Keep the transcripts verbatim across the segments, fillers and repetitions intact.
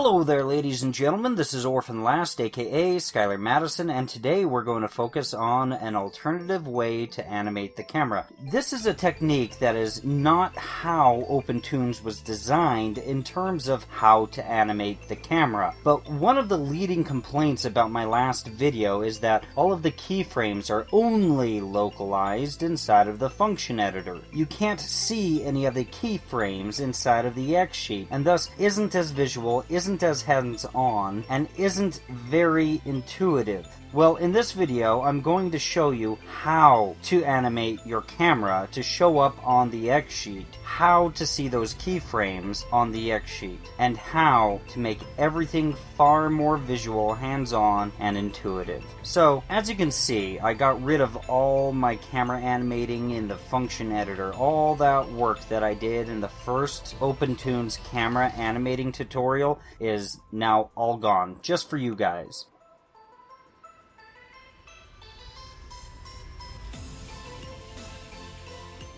Hello there, ladies and gentlemen. This is OrphanLast, aka Skyler Madison, and today we're going to focus on an alternative way to animate the camera. This is a technique that is not how OpenToonz was designed in terms of how to animate the camera, but one of the leading complaints about my last video is that all of the keyframes are only localized inside of the function editor. You can't see any of the keyframes inside of the xsheet, and thus isn't as visual, isn't as hands-on, and isn't very intuitive. Well, in this video, I'm going to show you how to animate your camera to show up on the xsheet, how to see those keyframes on the xsheet, and how to make everything far more visual, hands-on, and intuitive. So, as you can see, I got rid of all my camera animating in the function editor. All that work that I did in the first OpenToonz camera animating tutorial is now all gone, just for you guys.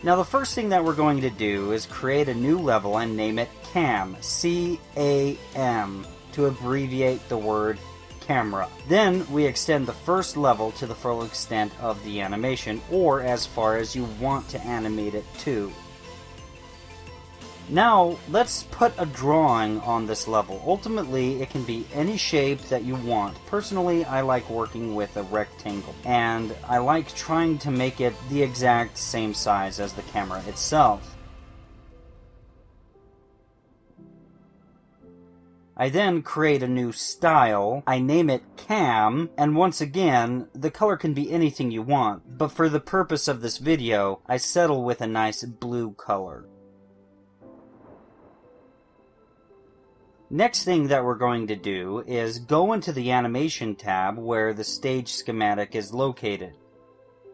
Now the first thing that we're going to do is create a new level and name it Cam, C A M, to abbreviate the word camera. Then we extend the first level to the full extent of the animation, or as far as you want to animate it to. Now let's put a drawing on this level. Ultimately it can be any shape that you want. Personally, I like working with a rectangle, and I like trying to make it the exact same size as the camera itself. I then create a new style, I name it Cam, and once again, the color can be anything you want, but for the purpose of this video, I settle with a nice blue color. Next thing that we're going to do is go into the animation tab where the stage schematic is located.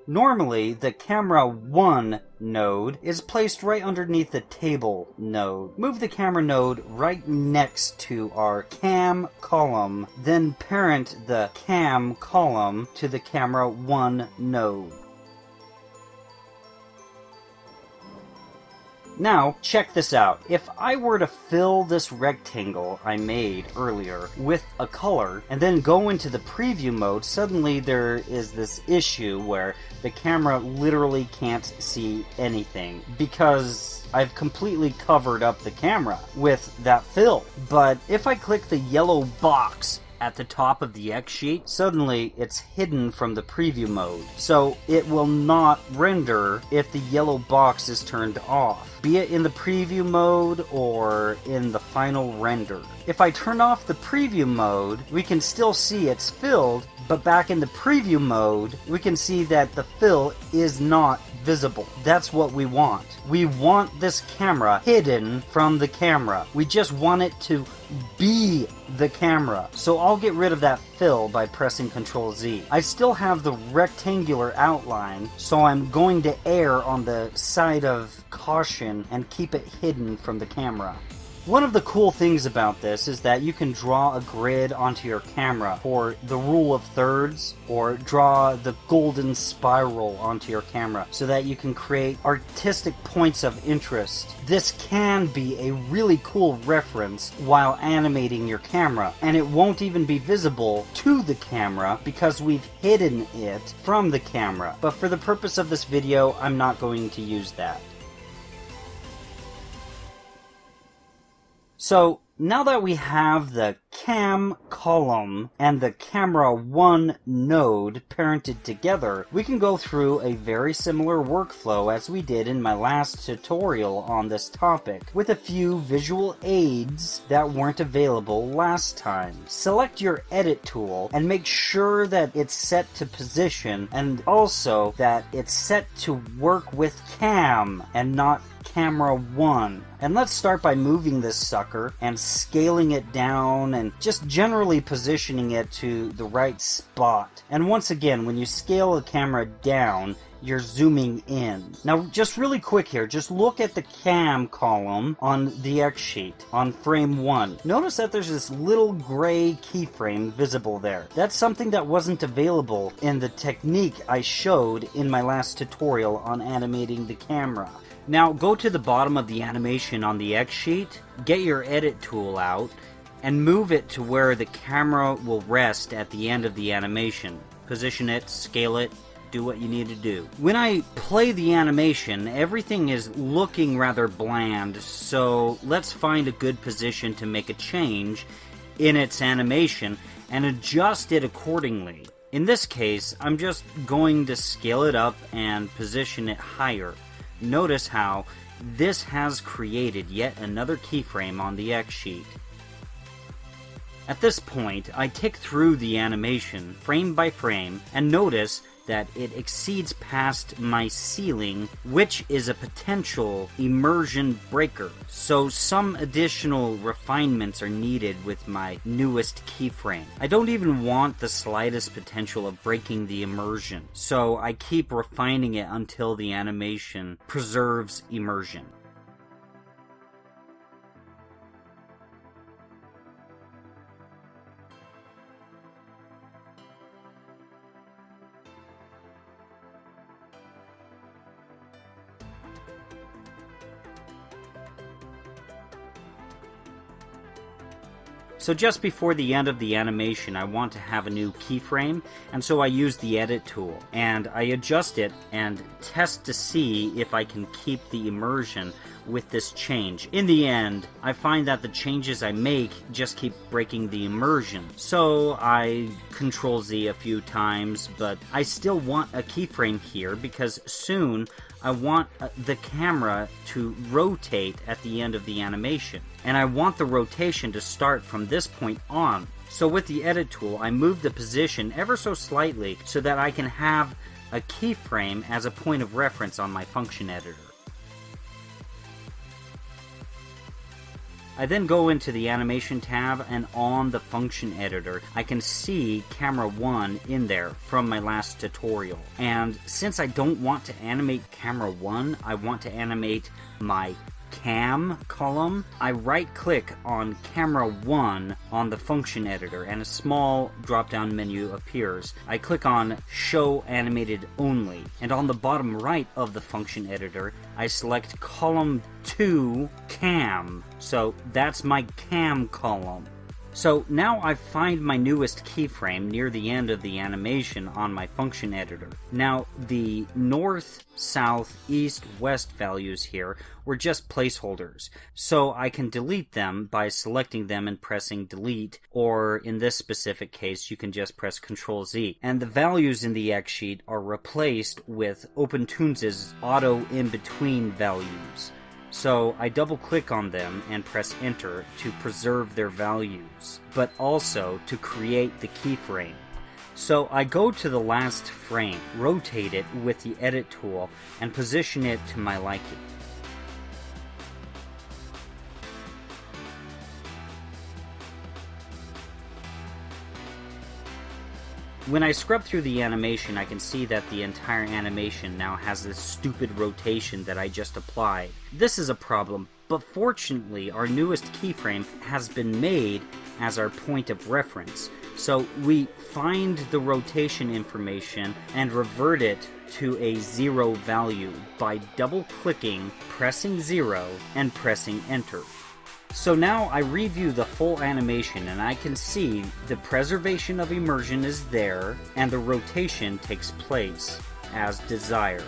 Normally, the camera one node is placed right underneath the table node. Move the camera node right next to our cam column, then parent the cam column to the camera one node. Now, check this out. If I were to fill this rectangle I made earlier with a color and then go into the preview mode, suddenly there is this issue where the camera literally can't see anything because I've completely covered up the camera with that fill. But if I click the yellow box at the top of the xsheet, suddenly it's hidden from the preview mode, so it will not render if the yellow box is turned off, be it in the preview mode or in the final render. If I turn off the preview mode, we can still see it's filled, but back in the preview mode, we can see that the fill is not visible. That's what we want. We want this camera hidden from the camera. We just want it to be the camera. So I'll get rid of that fill by pressing control Z. I still have the rectangular outline, so I'm going to err on the side of caution and keep it hidden from the camera. One of the cool things about this is that you can draw a grid onto your camera for the rule of thirds, or draw the golden spiral onto your camera so that you can create artistic points of interest. This can be a really cool reference while animating your camera, and it won't even be visible to the camera because we've hidden it from the camera. But for the purpose of this video, I'm not going to use that. So, now that we have the cam column and the camera one node parented together, we can go through a very similar workflow as we did in my last tutorial on this topic, with a few visual aids that weren't available last time. Select your edit tool and make sure that it's set to position, and also that it's set to work with cam and not camera one. And let's start by moving this sucker and scaling it down and just generally positioning it to the right spot. And once again, when you scale a camera down, you're zooming in. Now, just really quick here, just look at the cam column on the xsheet on frame one. Notice that there's this little gray keyframe visible there. That's something that wasn't available in the technique I showed in my last tutorial on animating the camera. Now go to the bottom of the animation on the xsheet, get your edit tool out, and move it to where the camera will rest at the end of the animation. Position it, scale it, do what you need to do. When I play the animation, everything is looking rather bland, so let's find a good position to make a change in its animation and adjust it accordingly. In this case, I'm just going to scale it up and position it higher. Notice how this has created yet another keyframe on the X sheet. At this point, I tick through the animation frame by frame and notice that it exceeds past my ceiling, which is a potential immersion breaker. So some additional refinements are needed with my newest keyframe. I don't even want the slightest potential of breaking the immersion, so I keep refining it until the animation preserves immersion. So just before the end of the animation, I want to have a new keyframe, and so I use the edit tool, and I adjust it and test to see if I can keep the immersion with this change. In the end, I find that the changes I make just keep breaking the immersion. So I control Z a few times, but I still want a keyframe here because soon I want the camera to rotate at the end of the animation. And I want the rotation to start from this point on. So with the edit tool, I move the position ever so slightly so that I can have a keyframe as a point of reference on my function editor. I then go into the animation tab, and on the function editor I can see camera one in there from my last tutorial. And since I don't want to animate camera one, I want to animate my cam column. I right click on camera one on the function editor and a small drop down menu appears. I click on show animated only, and on the bottom right of the function editor I select column two cam. So that's my cam column. So now I find my newest keyframe near the end of the animation on my function editor. Now the north, south, east, west values here were just placeholders, so I can delete them by selecting them and pressing delete, or in this specific case you can just press control Z. And the values in the X sheet are replaced with OpenToonz's auto in-between values. So I double click on them and press enter to preserve their values, but also to create the keyframe. So I go to the last frame, rotate it with the edit tool, and position it to my liking. When I scrub through the animation, I can see that the entire animation now has this stupid rotation that I just applied. This is a problem, but fortunately our newest keyframe has been made as our point of reference. So we find the rotation information and revert it to a zero value by double-clicking, pressing zero, and pressing enter. So now I review the full animation and I can see the preservation of immersion is there and the rotation takes place as desired.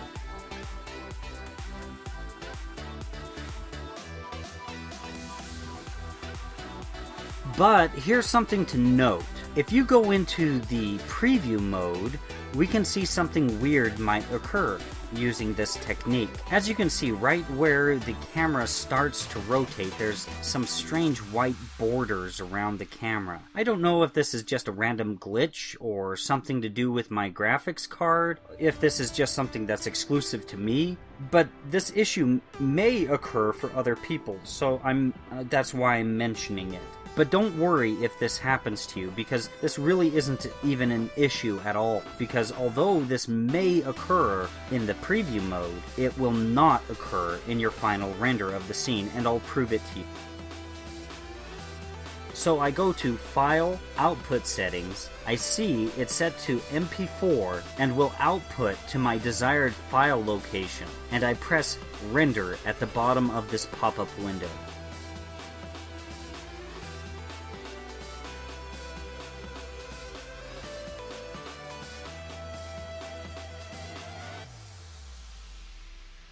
But here's something to note. If you go into the preview mode, we can see something weird might occur using this technique. As you can see, right where the camera starts to rotate, there's some strange white borders around the camera. I don't know if this is just a random glitch or something to do with my graphics card, if this is just something that's exclusive to me, but this issue may occur for other people, so I'm uh, that's why I'm mentioning it. But don't worry if this happens to you, because this really isn't even an issue at all, because although this may occur in the preview mode, it will not occur in your final render of the scene, and I'll prove it to you. So I go to File, Output Settings. I see it's set to M P four and will output to my desired file location, and I press Render at the bottom of this pop-up window.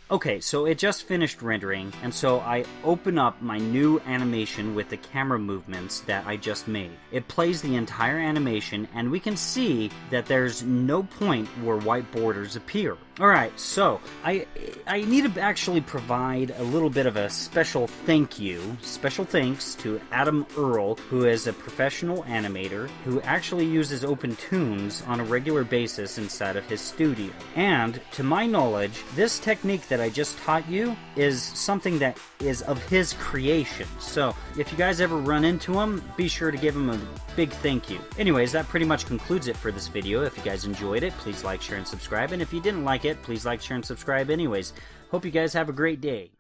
Okay, so it just finished rendering, and so I open up my new animation with the camera movements that I just made. It plays the entire animation, and we can see that there's no point where white borders appear. Alright, so I I need to actually provide a little bit of a special thank you, special thanks to Adam Earl, who is a professional animator who actually uses OpenToonz on a regular basis inside of his studio. And, to my knowledge, this technique that I just taught you is something that is of his creation. So if you guys ever run into him, be sure to give him a big thank you. Anyways, that pretty much concludes it for this video. If you guys enjoyed it, please like, share, and subscribe. And if you didn't like it, please like, share, and subscribe anyways. Hope you guys have a great day.